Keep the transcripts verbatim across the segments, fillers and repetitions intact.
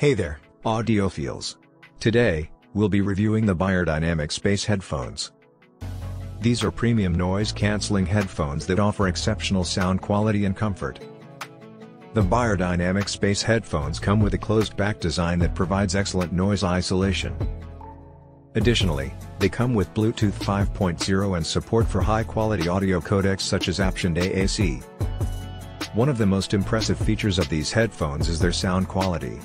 Hey there, audiophiles. Today, we'll be reviewing the Beyerdynamic Space headphones. These are premium noise-canceling headphones that offer exceptional sound quality and comfort. The Beyerdynamic Space headphones come with a closed-back design that provides excellent noise isolation. Additionally, they come with Bluetooth five point oh and support for high-quality audio codecs such as A P T and A A C. One of the most impressive features of these headphones is their sound quality.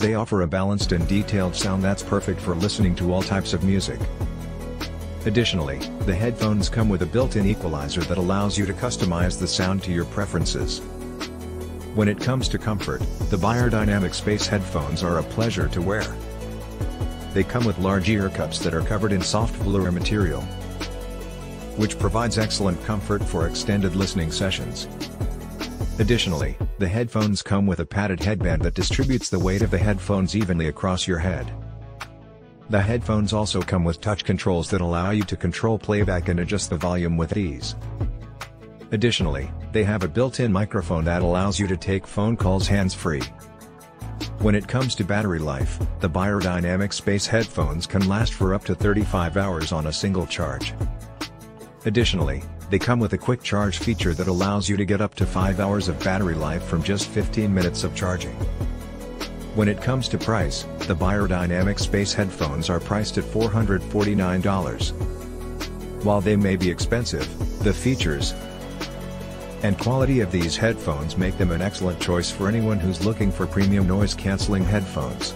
They offer a balanced and detailed sound that's perfect for listening to all types of music. Additionally, the headphones come with a built-in equalizer that allows you to customize the sound to your preferences. When it comes to comfort, the Beyerdynamic Space headphones are a pleasure to wear. They come with large ear cups that are covered in soft velour material, which provides excellent comfort for extended listening sessions. Additionally, the headphones come with a padded headband that distributes the weight of the headphones evenly across your head. The headphones also come with touch controls that allow you to control playback and adjust the volume with ease. Additionally, they have a built-in microphone that allows you to take phone calls hands-free. When it comes to battery life, the Beyerdynamic Space headphones can last for up to thirty-five hours on a single charge. Additionally, they come with a quick charge feature that allows you to get up to five hours of battery life from just fifteen minutes of charging. When it comes to price, the Beyerdynamic Space headphones are priced at four hundred forty-nine dollars. While they may be expensive, the features and quality of these headphones make them an excellent choice for anyone who's looking for premium noise-canceling headphones.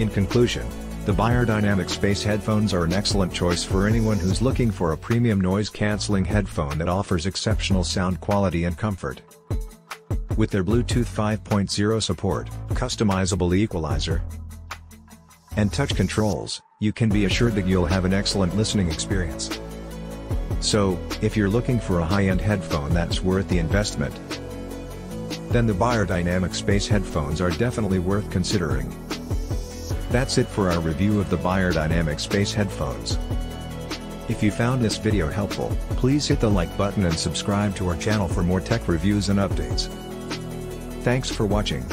In conclusion, the Beyerdynamic Space headphones are an excellent choice for anyone who's looking for a premium noise-canceling headphone that offers exceptional sound quality and comfort. With their Bluetooth five point oh support, customizable equalizer, and touch controls, you can be assured that you'll have an excellent listening experience. So, if you're looking for a high-end headphone that's worth the investment, then the Beyerdynamic Space headphones are definitely worth considering. That's it for our review of the Beyerdynamic Space headphones. If you found this video helpful, please hit the like button and subscribe to our channel for more tech reviews and updates. Thanks for watching.